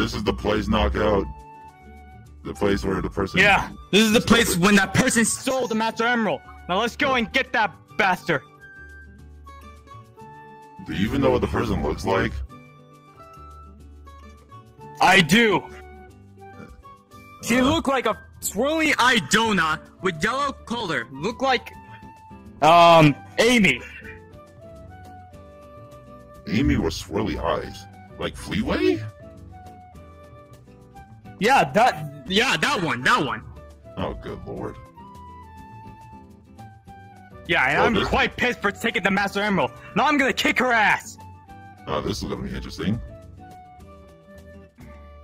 This is the place, Knockout. The place where the person... Yeah, this is the place when that person stole the Master Emerald. Now let's go and get that bastard. Do you even know what the person looks like? I do. She looked like a swirly eyed donut with yellow color. Look like... Amy. Amy with swirly eyes. Like Fleetway? Yeah, that one. Oh, good lord. Yeah, and I'm quite pissed for taking the Master Emerald. Now I'm gonna kick her ass! Oh, this is gonna be interesting.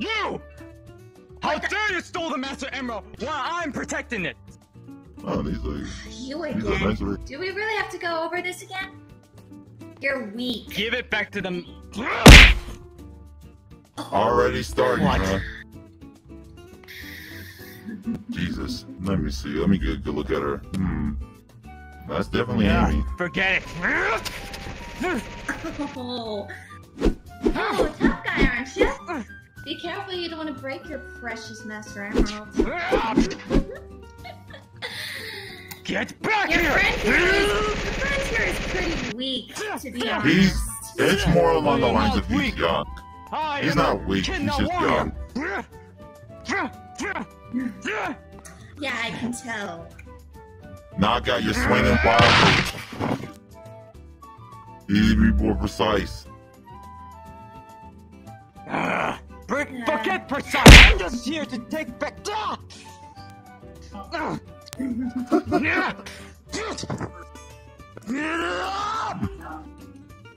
You! How dare you stole the Master Emerald while I'm protecting it! Oh, these like... You again? Do we really have to go over this again? You're weak. Give it back to them. Already starting, huh? Jesus, let me see. Let me get a good look at her. Hmm. That's definitely Amy. Forget it. Oh, tough guy, aren't you? Be careful, you don't want to break your precious Master Emerald. Get back here! Your friend here is pretty weak, to be honest. It's more along the lines of he's young. He's not weak, he's just young. Yeah, I can tell. Knockout, you're swinging wildly. You need to be more precise. Forget precise! I'm just here to take back down!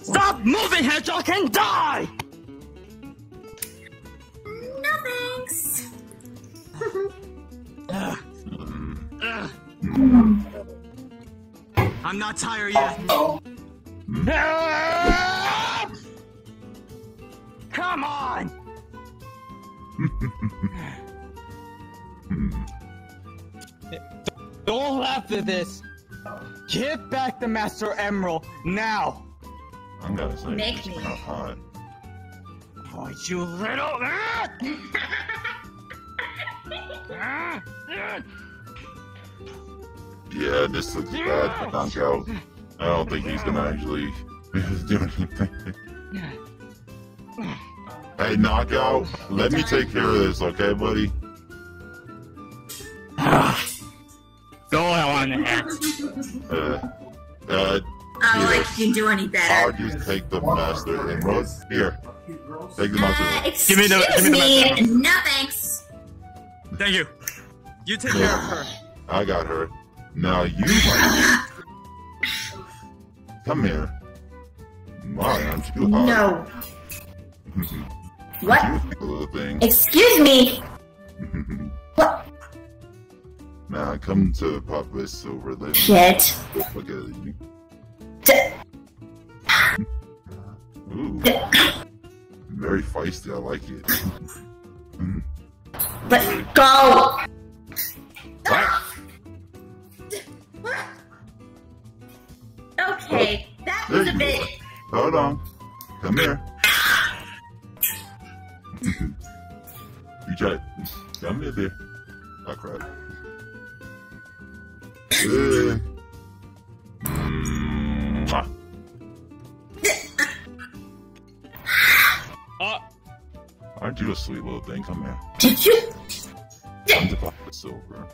Stop moving, Hedgehog, and die! No thanks! I'm not tired yet. Come on! Don't laugh at this. Give back the Master Emerald now. I'm gonna say, make me. Oh, you little. Yeah, this looks bad for Knockout. I don't think he's gonna actually do anything. Hey, Knockout, let me take care of this, okay, buddy? Go on ahead. I don't like you do any better. I'll just take the Master Emerald. Here, take the Master Emerald. Excuse me, no thanks. Thank you. You take care of her. I got her. Now you come here. Why aren't you hot? No. What? Excuse me. What? Nah, come to Papa Silver. Let shit. Look at you. Ooh. Very feisty. I like it. Let's go. What? Okay, that was a bit. Hold on. Come here. You try it. Come here, there. I cried. Aren't you a sweet little thing? Come here. Did you? I'm the Papa Silver.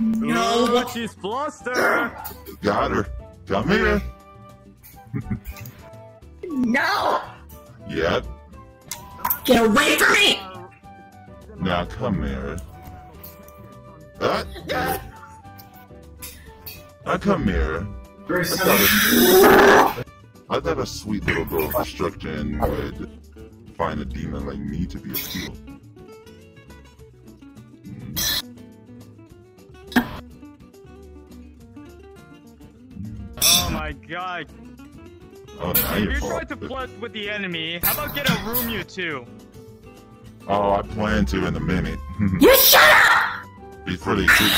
No, but she's flustered. Got her. Come here. No. Yep. Get away from me. Now come here. Come here. I thought a sweet little girl of destruction would find a demon like me to be appealed. God. Oh, if you're trying to flirt with the enemy, how about get a room, you two? Oh, I plan to in a minute. You shut up! Before they shoot,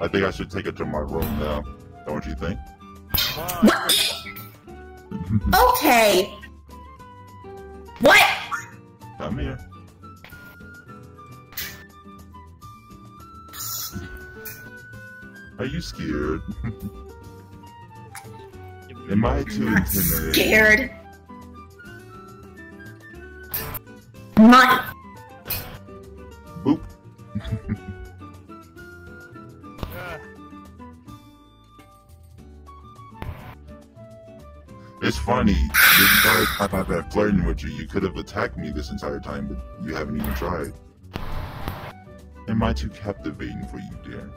I think I should take it to my room now. Don't you think? What? Okay. What? Come here. Are you scared? Am I too intimidated? Scared. Not. Boop. It's funny, the entire time I've been flirting with you, you could have attacked me this entire time, but you haven't even tried. Am I too captivating for you, dear?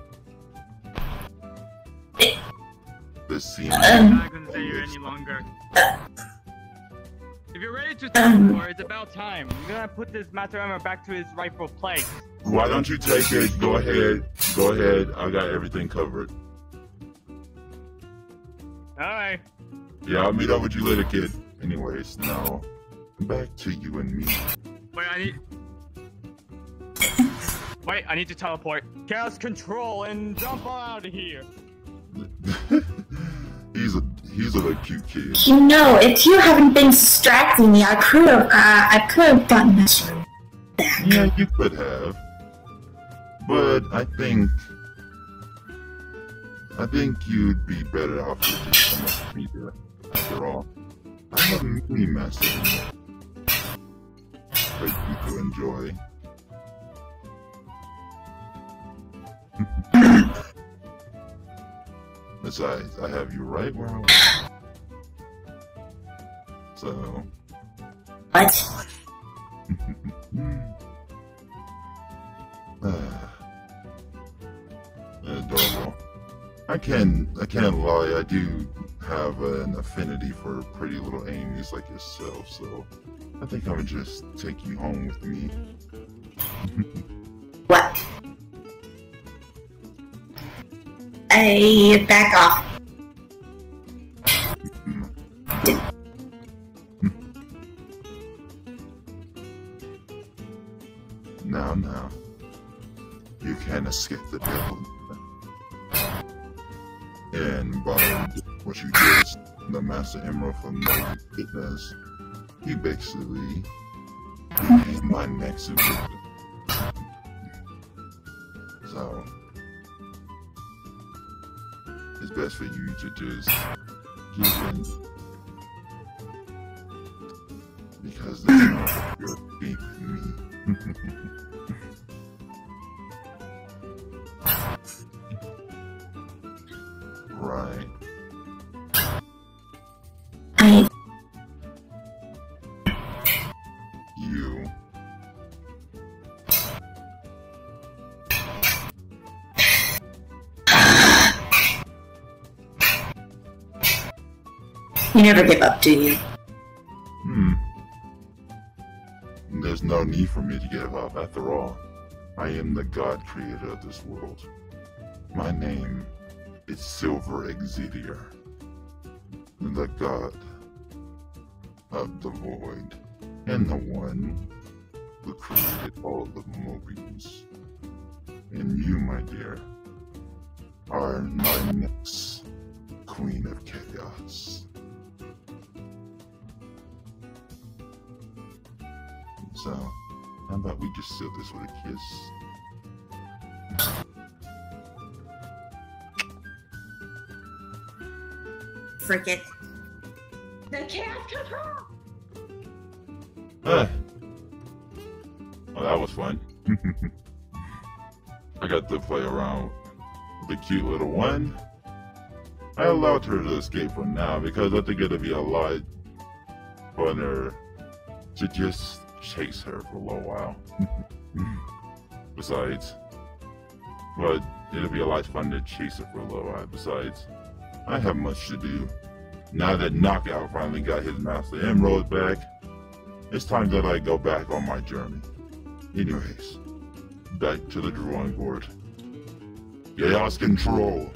This seems... I couldn't stay here any longer. If you're ready to turn war, it's about time. I'm gonna put this Master Emerald back to his rightful place. Why don't you take it? Go ahead. Go ahead. I got everything covered. Alright. Yeah, I'll meet up with you later, kid. Anyways, now, back to you and me. Wait, I need to teleport. Chaos control and jump out of here. he's a cute kid. You know, if you haven't been distracting me, I could have gotten this. Yeah, you could have. But I think you'd be better off with just someone to be there. After all, I'm a mini master for you to enjoy. Besides, I have you right where I want. So... what? Adorable. I can't lie, I do have an affinity for pretty little Amy's like yourself, so I think I would just take you home with me. What? I back off. Now. You can't escape the devil. And by what you did, the Master Emerald from my fitness, he basically became my next victim. So, it's best for you to just give in. Because that's not what you're beating me. Right. You. You never give up, do you? There's no need for me to give up. After all, I am the God creator of this world. My name is Silver.Exetior, the God of the Void, and the one who created all the Mobians. And you, my dear, are my next Queen of Chaos. So, how about we just seal this with a kiss? Frick it. The chaos control! Well, that was fun. I got to play around with the cute little one. I allowed her to escape for now because I think it'll be a lot funner to just chase her for a little while. Besides, I have much to do. Now that Knockout finally got his Master Emerald back, it's time that I go back on my journey. Anyways, back to the drawing board. Chaos control!